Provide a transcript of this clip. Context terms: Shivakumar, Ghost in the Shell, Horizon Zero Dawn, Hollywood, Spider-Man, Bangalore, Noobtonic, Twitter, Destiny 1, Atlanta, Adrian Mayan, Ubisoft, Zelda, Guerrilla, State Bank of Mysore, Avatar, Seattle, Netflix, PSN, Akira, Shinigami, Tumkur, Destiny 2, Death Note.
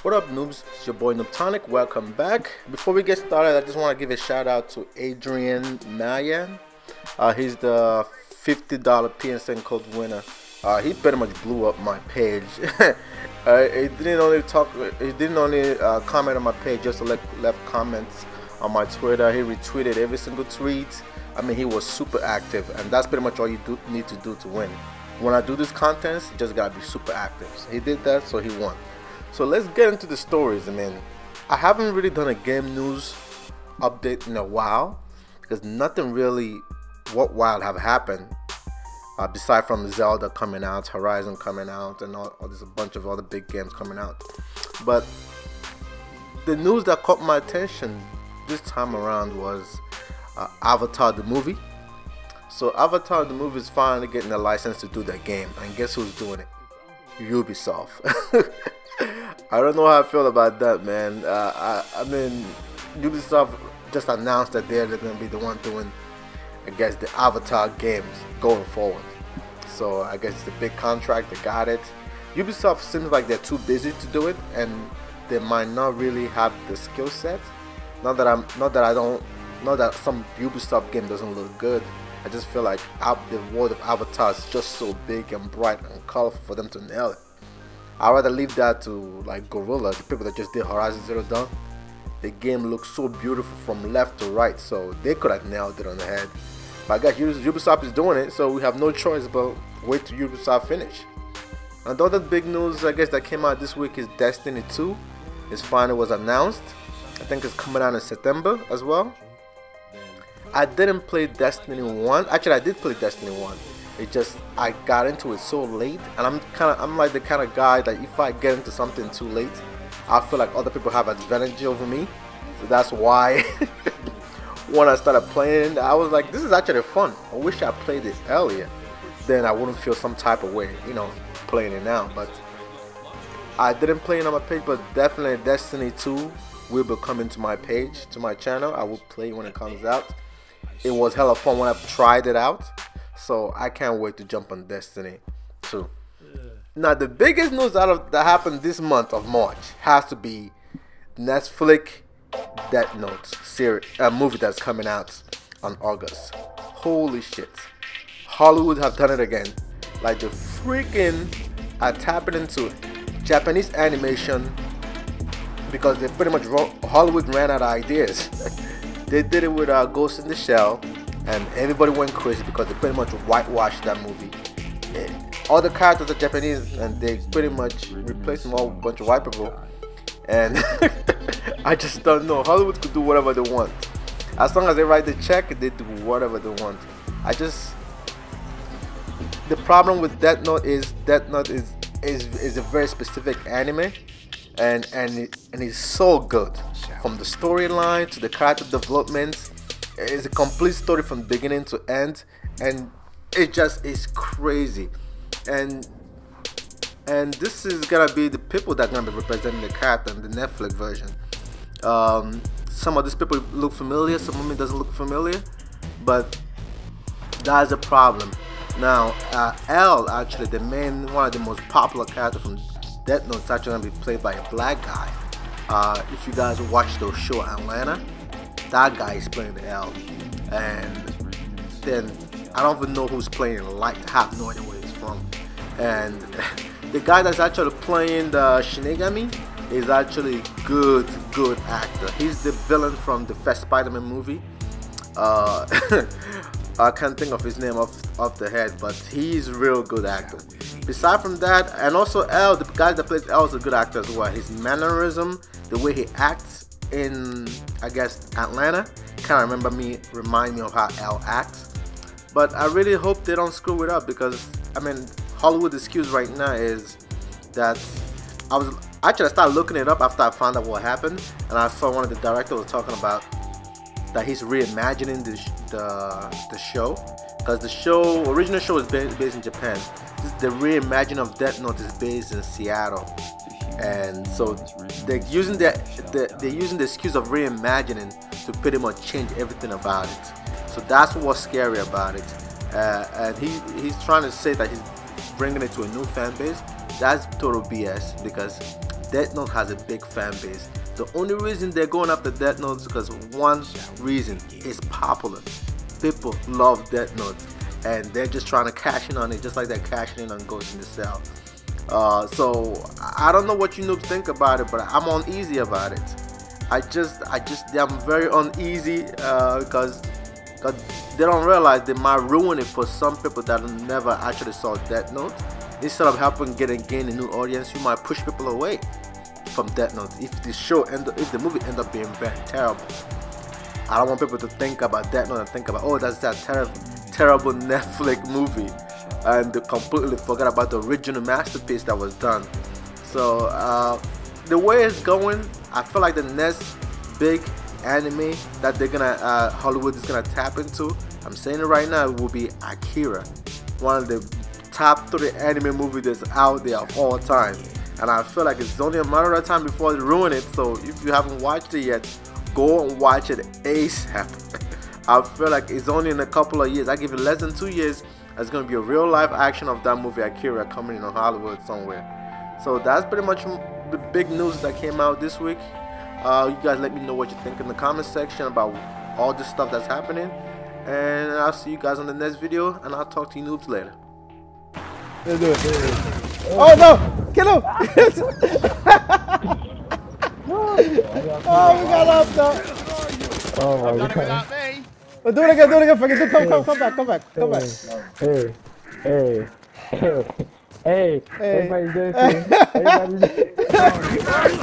What up, noobs? It's your boy Noobtonic. Welcome back. Before we get started, I just want to give a shout out to Adrian Mayan. He's the $50 PSN code winner. He pretty much blew up my page. He didn't only comment on my page, just left comments on my Twitter. He retweeted every single tweet. I mean, he was super active, and that's pretty much all you need to do to win. When I do this contest, you just gotta be super active. So he did that, so he won. So let's get into the stories. I mean, I haven't really done a game news update in a while because nothing really worthwhile have happened. Beside from Zelda coming out, Horizon coming out, and all there's a bunch of other big games coming out. But the news that caught my attention this time around was Avatar the movie. So Avatar the movie is finally getting a license to do their game, and guess who's doing it? Ubisoft. I don't know how I feel about that, man. I mean, Ubisoft just announced that they're going to be the one doing, I guess, the Avatar games going forward. So I guess it's a big contract, they got it. Ubisoft seems like they're too busy to do it, and they might not really have the skill set. Not that some Ubisoft game doesn't look good. I just feel like the world of Avatar is just so big and bright and colorful for them to nail it. I'd rather leave that to like Guerrilla, the people that just did Horizon Zero Dawn. The game looks so beautiful from left to right, so they could have nailed it on the head. But I guess Ubisoft is doing it, so we have no choice but wait till Ubisoft finish. And the other big news, I guess, that came out this week is Destiny 2. Its final was announced. I think it's coming out in September as well. I didn't play Destiny 1. Actually, I did play Destiny 1. It just, I got into it so late, and I'm like the kind of guy that if I get into something too late, I feel like other people have advantage over me. So that's why when I started playing, I was like, this is actually fun. I wish I played it earlier. Then I wouldn't feel some type of way, you know, playing it now. But I didn't play it on my page, but definitely Destiny 2 will be coming to my page, to my channel. I will play when it comes out. It was hella fun when I tried it out. So I can't wait to jump on Destiny 2. Now the biggest news that happened this month of March has to be Netflix Death Note series, a movie that's coming out on August. Holy shit, Hollywood have done it again. Like the freaking are tapping into Japanese animation because they pretty much Hollywood ran out of ideas. They did it with Ghost in the Shell, and everybody went crazy because they pretty much whitewashed that movie. All the characters are Japanese, and they pretty much replaced them all with a bunch of white people. And I just don't know. Hollywood could do whatever they want. As long as they write the check, they do whatever they want. I just... The problem with Death Note is Death Note is a very specific anime. And it's so good. From the storyline to the character development. It's a complete story from beginning to end. And it just is crazy. And this is gonna be the people that are gonna be representing the character in the Netflix version. Some of these people look familiar, some of them doesn't look familiar, but that's a problem. Now, L, actually, the main one of the most popular characters from Death Note, is actually gonna be played by a black guy. If you guys watch the show Atlanta, that guy is playing the L, and then I don't even know who's playing Light. I have no idea where he's from. And the guy that's actually playing the Shinigami is actually good actor. He's the villain from the first Spider-Man movie. I can't think of his name off the head, but he's real good actor. Beside from that, and also L, the guy that plays L is a good actor as well. His mannerism, the way he acts in, I guess, Atlanta, remind me of how L acts. But I really hope they don't screw it up because, I mean, Hollywood's excuse right now is that I started looking it up after I found out what happened, and I saw one of the directors was talking about that he's reimagining the show because the original show is based in Japan. The reimagining of Death Note is based in Seattle, and so they're using the excuse of reimagining managed to pretty much change everything about it. So that's what's scary about it. And he's trying to say that he's bringing it to a new fan base. That's total BS, because Death Note has a big fan base. The only reason they're going after Death Note is because one reason is popular. People love Death Note, and they're just trying to cash in on it, just like they're cashing in on Ghost in the Shell. So I don't know what you noobs think about it, but I'm uneasy about it. I'm very uneasy because they don't realize they might ruin it for some people that never actually saw Death Note. Instead of helping gain a new audience, you might push people away from Death Note if the show if the movie end up being very terrible. I don't want people to think about Death Note and think about, oh, that's that terrible Netflix movie, and they completely forgot about the original masterpiece that was done. So the way it's going, I feel like the next big anime that they're gonna Hollywood is gonna tap into, I'm saying it right now, it will be Akira, one of the top 3 anime movies that's out there of all time. And I feel like it's only a matter of time before they ruin it. So if you haven't watched it yet, go and watch it ASAP. I feel like it's only in a couple of years, I give it less than 2 years, it's gonna be a real live action of that movie Akira coming in Hollywood somewhere. So that's pretty much the big news that came out this week. You guys let me know what you think in the comment section about all this stuff that's happening, and I'll see you guys on the next video, and I'll talk to you noobs later. Let's do it. Oh no! Get him! Oh, we got up though! Oh my god. Oh, do it again, do it again, fucking come back. Hey. Everybody's doing it.